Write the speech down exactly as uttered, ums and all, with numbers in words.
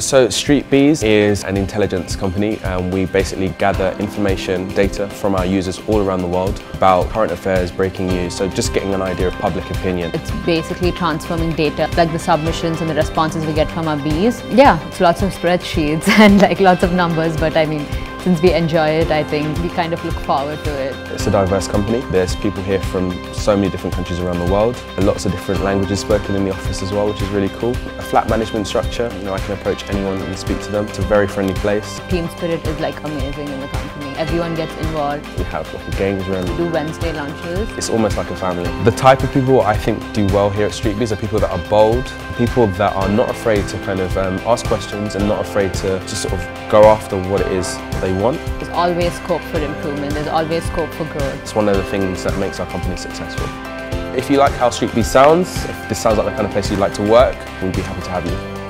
So StreetBees is an intelligence company, and we basically gather information, data from our users all around the world about current affairs, breaking news, so just getting an idea of public opinion. It's basically transforming data, like the submissions and the responses we get from our bees. Yeah, it's lots of spreadsheets and like lots of numbers, but I mean, since we enjoy it, I think we kind of look forward to it. It's a diverse company. There's people here from so many different countries around the world. Lots of different languages spoken in the office as well, which is really cool. A flat management structure, you know, I can approach anyone and speak to them. It's a very friendly place. Team spirit is like amazing in the company. Everyone gets involved. We have like a games room. We do Wednesday lunches. It's almost like a family. The type of people I think do well here at StreetBees are people that are bold, people that are not afraid to kind of um, ask questions and not afraid to just sort of go after what it is they want. There's always scope for improvement, there's always scope for growth. It's one of the things that makes our company successful. If you like how StreetBees sounds, if this sounds like the kind of place you'd like to work, we'd be happy to have you.